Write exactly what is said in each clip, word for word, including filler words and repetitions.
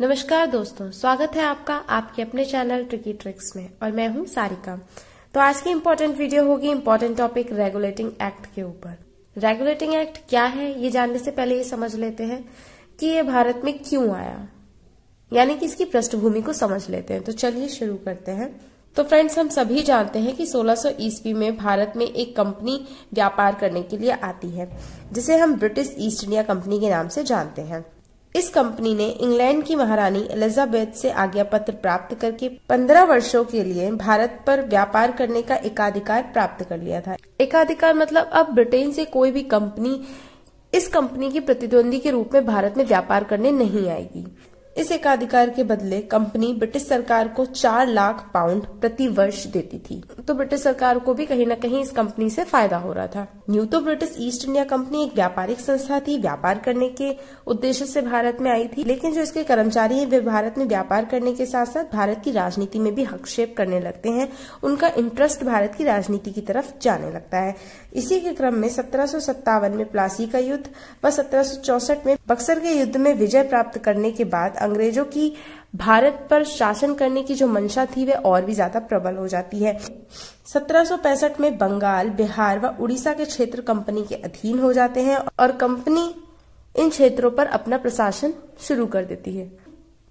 नमस्कार दोस्तों, स्वागत है आपका आपके अपने चैनल ट्रिकी ट्रिक्स में और मैं हूं सारिका। तो आज की इम्पोर्टेंट वीडियो होगी इम्पोर्टेंट टॉपिक रेगुलेटिंग एक्ट के ऊपर। रेगुलेटिंग एक्ट क्या है ये जानने से पहले ये समझ लेते हैं कि ये भारत में क्यों आया, यानी कि इसकी पृष्ठभूमि को समझ लेते हैं। तो चलिए शुरू करते हैं। तो फ्रेंड्स, हम सभी जानते हैं कि सोलह सौ ईस्वी में भारत में एक कंपनी व्यापार करने के लिए आती है जिसे हम ब्रिटिश ईस्ट इंडिया कंपनी के नाम से जानते हैं। इस कंपनी ने इंग्लैंड की महारानी एलिजाबेथ से आज्ञा पत्र प्राप्त करके पंद्रह वर्षों के लिए भारत पर व्यापार करने का एकाधिकार प्राप्त कर लिया था। एकाधिकार मतलब अब ब्रिटेन से कोई भी कंपनी इस कंपनी की प्रतिद्वंदी के रूप में भारत में व्यापार करने नहीं आएगी। इस एकाधिकार के बदले कंपनी ब्रिटिश सरकार को चार लाख पाउंड प्रति वर्ष देती थी। तो ब्रिटिश सरकार को भी कहीं ना कहीं इस कंपनी से फायदा हो रहा था। न्यू तो ब्रिटिश ईस्ट इंडिया कंपनी एक व्यापारिक संस्था थी, व्यापार करने के उद्देश्य से भारत में आई थी, लेकिन जो इसके कर्मचारी हैं वे भारत में व्यापार करने के साथ साथ भारत की राजनीति में भी हस्तक्षेप करने लगते हैं। उनका इंटरेस्ट भारत की राजनीति की तरफ जाने लगता है। इसी के क्रम में सत्रह सौ सत्तावन में प्लासी का युद्ध व सत्रह सौ चौसठ में बक्सर के युद्ध में विजय प्राप्त करने के बाद अंग्रेजों की भारत पर शासन करने की जो मंशा थी वह और भी ज्यादा प्रबल हो जाती है। सत्रह सौ पैंसठ में बंगाल, बिहार व उड़ीसा के क्षेत्र कंपनी के अधीन हो जाते हैं और कंपनी इन क्षेत्रों पर अपना प्रशासन शुरू कर देती है।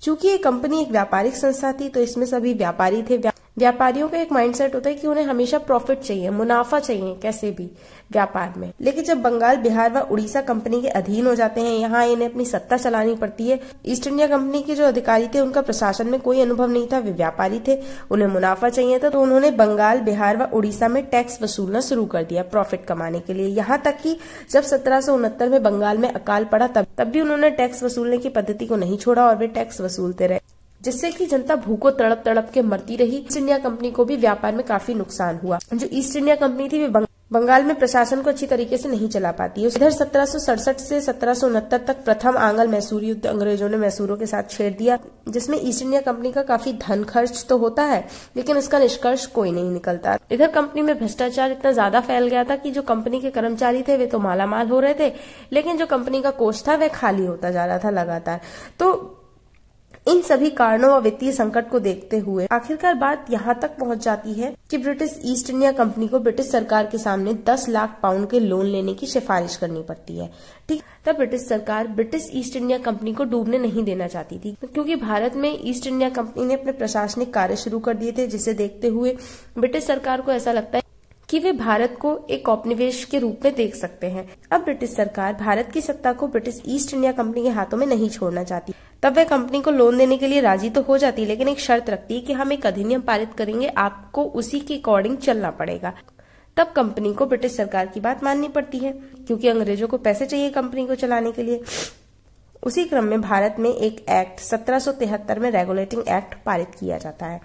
चूंकि ये कंपनी एक व्यापारिक संस्था थी तो इसमें सभी व्यापारी थे। व्यापारियों का एक माइंडसेट होता है कि उन्हें हमेशा प्रॉफिट चाहिए, मुनाफा चाहिए, कैसे भी व्यापार में। लेकिन जब बंगाल, बिहार व उड़ीसा कंपनी के अधीन हो जाते हैं, यहाँ इन्हें अपनी सत्ता चलानी पड़ती है। ईस्ट इंडिया कंपनी के जो अधिकारी थे उनका प्रशासन में कोई अनुभव नहीं था, वे व्यापारी थे, उन्हें मुनाफा चाहिए था, तो उन्होंने बंगाल, बिहार व उड़ीसा में टैक्स वसूलना शुरू कर दिया प्रॉफिट कमाने के लिए। यहाँ तक कि जब सत्रह सौ उनहत्तर में बंगाल में अकाल पड़ा तब तब भी उन्होंने टैक्स वसूलने की पद्धति को नहीं छोड़ा और वे टैक्स वसूलते रहे, जिससे कि जनता भूखों तड़प तड़प के मरती रही। ईस्ट इंडिया कंपनी को भी व्यापार में काफी नुकसान हुआ। जो ईस्ट इंडिया कंपनी थी वे बंगाल में प्रशासन को अच्छी तरीके से नहीं चला पाती है। इधर सत्रह सौ सड़सठ से सत्रह सौ उनहत्तर तक प्रथम आंगल मैसूर युद्ध अंग्रेजों ने मैसूरों के साथ छेड़ दिया, जिसमें ईस्ट इंडिया कंपनी का काफी धन खर्च तो होता है लेकिन इसका निष्कर्ष कोई नहीं निकलता। इधर कंपनी में भ्रष्टाचार इतना ज्यादा फैल गया था कि जो कंपनी के कर्मचारी थे वे तो मालामाल हो रहे थे, लेकिन जो कंपनी का कोष था वह खाली होता जा रहा था लगातार। तो इन सभी कारणों और वित्तीय संकट को देखते हुए आखिरकार बात यहाँ तक पहुँच जाती है कि ब्रिटिश ईस्ट इंडिया कंपनी को ब्रिटिश सरकार के सामने दस लाख पाउंड के लोन लेने की सिफारिश करनी पड़ती है। ठीक, तब ब्रिटिश सरकार ब्रिटिश ईस्ट इंडिया कंपनी को डूबने नहीं देना चाहती थी, क्योंकि भारत में ईस्ट इंडिया कंपनी ने अपने प्रशासनिक कार्य शुरू कर दिए थे, जिसे देखते हुए ब्रिटिश सरकार को ऐसा लगता है कि वे भारत को एक औपनिवेश के रूप में देख सकते हैं। अब ब्रिटिश सरकार भारत की सत्ता को ब्रिटिश ईस्ट इंडिया कंपनी के हाथों में नहीं छोड़ना चाहती। तब वह कंपनी को लोन देने के लिए राजी तो हो जाती है, लेकिन एक शर्त रखती है कि हम एक अधिनियम पारित करेंगे, आपको उसी के अकॉर्डिंग चलना पड़ेगा। तब कंपनी को ब्रिटिश सरकार की बात माननी पड़ती है, क्योंकि अंग्रेजों को पैसे चाहिए कंपनी को चलाने के लिए। उसी क्रम में भारत में एक एक्ट सत्रह सौ तिहत्तर में रेगुलेटिंग एक्ट पारित किया जाता है।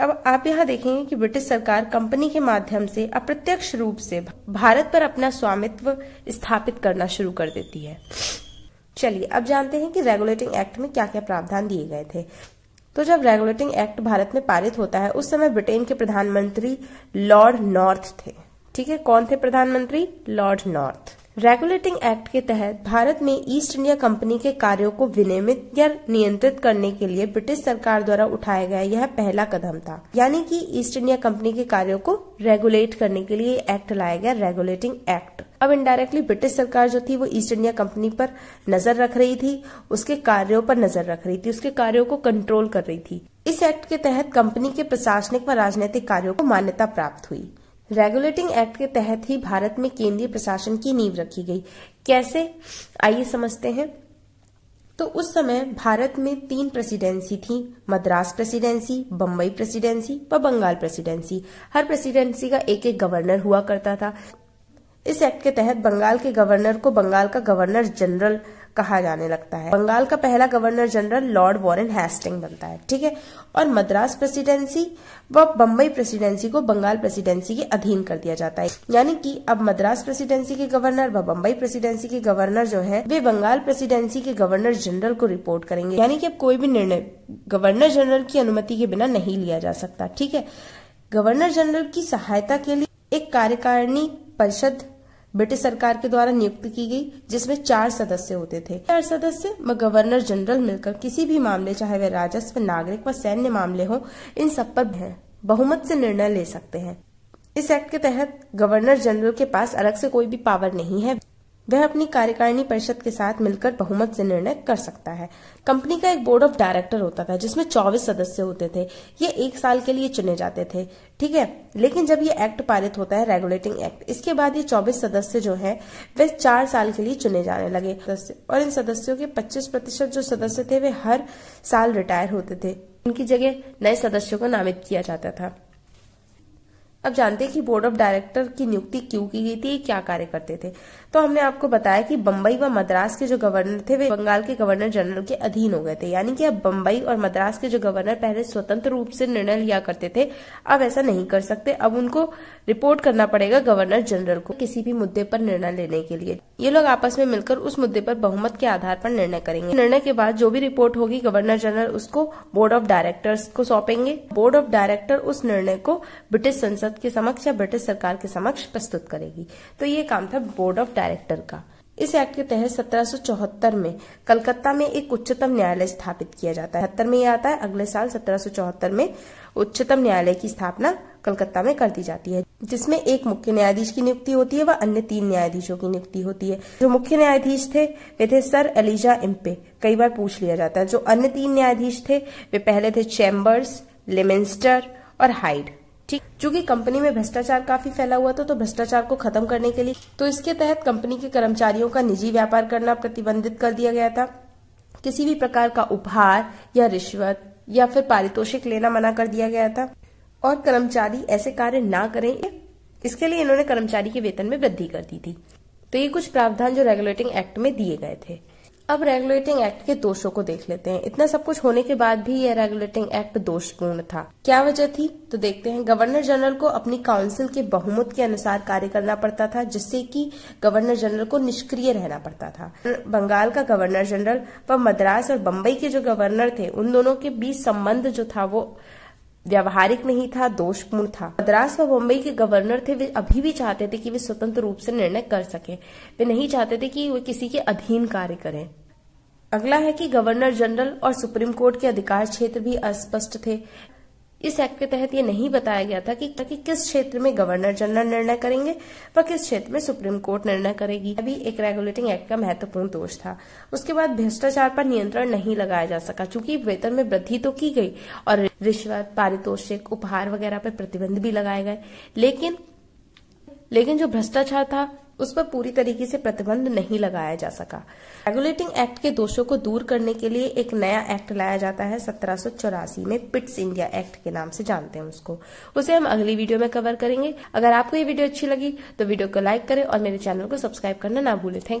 अब आप यहाँ देखेंगे कि ब्रिटिश सरकार कंपनी के माध्यम से अप्रत्यक्ष रूप से भारत पर अपना स्वामित्व स्थापित करना शुरू कर देती है। चलिए अब जानते हैं कि रेगुलेटिंग एक्ट में क्या क्या प्रावधान दिए गए थे। तो जब रेगुलेटिंग एक्ट भारत में पारित होता है उस समय ब्रिटेन के प्रधानमंत्री लॉर्ड नॉर्थ थे। ठीक है, कौन थे प्रधानमंत्री? Lord north. रेगुलेटिंग एक्ट के तहत भारत में ईस्ट इंडिया कंपनी के कार्यों को विनियमित या नियंत्रित करने के लिए ब्रिटिश सरकार द्वारा उठाया गया यह पहला कदम था, यानी कि ईस्ट इंडिया कंपनी के कार्यों को रेगुलेट करने के लिए एक्ट लाया गया, रेगुलेटिंग एक्ट। अब इनडायरेक्टली ब्रिटिश सरकार जो थी वो ईस्ट इंडिया कंपनी पर नजर रख रही थी, उसके कार्यों पर नजर रख रही थी, उसके कार्यों को कंट्रोल कर रही थी। इस एक्ट के तहत कंपनी के प्रशासनिक व राजनीतिक कार्यों को मान्यता प्राप्त हुई। रेगुलेटिंग एक्ट के तहत ही भारत में केंद्रीय प्रशासन की नींव रखी गई। कैसे, आइए समझते हैं। तो उस समय भारत में तीन प्रेसिडेंसी थी, मद्रास प्रेसिडेंसी, बम्बई प्रेसिडेंसी व बंगाल प्रेसिडेंसी। हर प्रेसिडेंसी का एक एक गवर्नर हुआ करता था। इस एक्ट के तहत बंगाल के गवर्नर को बंगाल का गवर्नर जनरल कहा जाने लगता है। बंगाल का पहला governor general Lord Warren Hasting बनता है। ठीक है, और मद्रास प्रेसिडेंसी व बम्बई प्रेसिडेंसी को बंगाल प्रेसिडेंसी के अधीन कर दिया जाता है, यानी कि अब मद्रास प्रेसिडेंसी के गवर्नर व बम्बई प्रेसिडेंसी के गवर्नर जो है वे बंगाल प्रेसिडेंसी के गवर्नर जनरल को रिपोर्ट करेंगे, यानी कि अब कोई भी निर्णय गवर्नर जनरल की अनुमति के बिना नहीं लिया जा सकता। ठीक है, गवर्नर जनरल की सहायता के लिए एक कार्यकारिणी परिषद ब्रिटिश सरकार के द्वारा नियुक्त की गई, जिसमें चार सदस्य होते थे। चार सदस्य व गवर्नर जनरल मिलकर किसी भी मामले, चाहे वे राजस्व, नागरिक व सैन्य मामले हो, इन सब पर बहुमत से निर्णय ले सकते हैं। इस एक्ट के तहत गवर्नर जनरल के पास अलग से कोई भी पावर नहीं है। वह अपनी कार्यकारिणी परिषद के साथ मिलकर बहुमत से निर्णय कर सकता है। कंपनी का एक बोर्ड ऑफ डायरेक्टर होता था जिसमें चौबीस सदस्य होते थे। ये एक साल के लिए चुने जाते थे, ठीक है। लेकिन जब ये एक्ट पारित होता है, रेगुलेटिंग एक्ट, इसके बाद ये चौबीस सदस्य जो हैं वे चार साल के लिए चुने जाने लगे। और इन सदस्यों के पच्चीस प्रतिशत जो सदस्य थे वे हर साल रिटायर होते थे। उनकी जगह नए सदस्यों को नामित किया जाता था। अब जानते हैं कि बोर्ड ऑफ डायरेक्टर की नियुक्ति क्यों की गई थी, क्या कार्य करते थे। तो हमने आपको बताया कि बंबई व मद्रास के जो गवर्नर थे वे बंगाल के गवर्नर जनरल के अधीन हो गए थे। यानी कि अब बंबई और मद्रास के जो गवर्नर पहले स्वतंत्र रूप से निर्णय लिया करते थे, अब ऐसा नहीं कर सकते। अब उनको रिपोर्ट करना पड़ेगा गवर्नर जनरल को किसी भी मुद्दे पर निर्णय लेने के लिए। ये लोग आपस में मिलकर उस मुद्दे पर बहुमत के आधार पर निर्णय करेंगे। निर्णय के बाद जो भी रिपोर्ट होगी गवर्नर जनरल उसको बोर्ड ऑफ डायरेक्टर्स को सौंपेंगे। बोर्ड ऑफ डायरेक्टर उस निर्णय को ब्रिटिश संसद के समक्ष या ब्रिटिश सरकार के समक्ष प्रस्तुत करेगी। तो ये काम था बोर्ड ऑफ डायरेक्टर का। इस एक्ट के तहत सत्रह सौ चौहत्तर में कलकत्ता में एक उच्चतम न्यायालय स्थापित किया जाता है। सत्तर में ये आता है। अगले साल सत्रह सौ चौहत्तर में उच्चतम न्यायालय की स्थापना कलकत्ता में कर दी जाती है, जिसमें एक मुख्य न्यायाधीश की नियुक्ति होती है व अन्य तीन न्यायाधीशों की नियुक्ति होती है। जो मुख्य न्यायाधीश थे वे थे सर एलिजा इम्पे, कई बार पूछ लिया जाता है। जो अन्य तीन न्यायाधीश थे वे पहले थे चैम्बर्स, लेमेंस्टर और हाइड। ठीक, चूंकि कंपनी में भ्रष्टाचार काफी फैला हुआ था तो भ्रष्टाचार को खत्म करने के लिए तो इसके तहत कंपनी के कर्मचारियों का निजी व्यापार करना प्रतिबंधित कर दिया गया था। किसी भी प्रकार का उपहार या रिश्वत या फिर पारितोषिक लेना मना कर दिया गया था और कर्मचारी ऐसे कार्य ना करें, इसके लिए इन्होंने कर्मचारी के वेतन में वृद्धि कर दी थी। तो ये कुछ प्रावधान जो रेगुलेटिंग एक्ट में दिए गए थे। अब रेगुलेटिंग एक्ट के दोषों को देख लेते हैं। इतना सब कुछ होने के बाद भी यह रेगुलेटिंग एक्ट दोषपूर्ण था। क्या वजह थी तो देखते हैं। गवर्नर जनरल को अपनी काउंसिल के बहुमत के अनुसार कार्य करना पड़ता था, जिससे कि गवर्नर जनरल को निष्क्रिय रहना पड़ता था। बंगाल का गवर्नर जनरल व मद्रास और बम्बई के जो गवर्नर थे उन दोनों के बीच संबंध जो था वो व्यावहारिक नहीं था, दोषपूर्ण था। मद्रास व बम्बई के गवर्नर थे वे अभी भी चाहते थे कि वे स्वतंत्र रूप से निर्णय कर सकें। वे नहीं चाहते थे कि वे किसी के अधीन कार्य करें। अगला है कि गवर्नर जनरल और सुप्रीम कोर्ट के अधिकार क्षेत्र भी अस्पष्ट थे। इस एक्ट के तहत ये नहीं बताया गया था कि, कि किस क्षेत्र में गवर्नर जनरल निर्णय करेंगे पर किस क्षेत्र में सुप्रीम कोर्ट निर्णय करेगी। अभी एक रेगुलेटिंग एक्ट का महत्वपूर्ण दोष था। उसके बाद भ्रष्टाचार पर नियंत्रण नहीं लगाया जा सका, क्योंकि वेतन में वृद्धि तो की गई और रिश्वत, पारितोषिक, उपहार वगैरह पर प्रतिबंध भी लगाए गए, लेकिन लेकिन जो भ्रष्टाचार था उस पर पूरी तरीके से प्रतिबंध नहीं लगाया जा सका। रेगुलेटिंग एक्ट के दोषों को दूर करने के लिए एक नया एक्ट लाया जाता है सत्रह सौ चौरासी में, पिट्स इंडिया एक्ट के नाम से जानते हैं उसको। उसे हम अगली वीडियो में कवर करेंगे। अगर आपको ये वीडियो अच्छी लगी तो वीडियो को लाइक करें और मेरे चैनल को सब्सक्राइब करना ना भूलें। थैंक